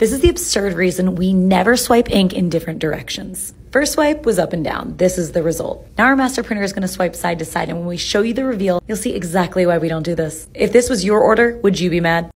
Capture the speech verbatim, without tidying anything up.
This is the absurd reason we never swipe ink in different directions. First swipe was up and down. This is the result. Now our master printer is going to swipe side to side, and when we show you the reveal, you'll see exactly why we don't do this. If this was your order, would you be mad?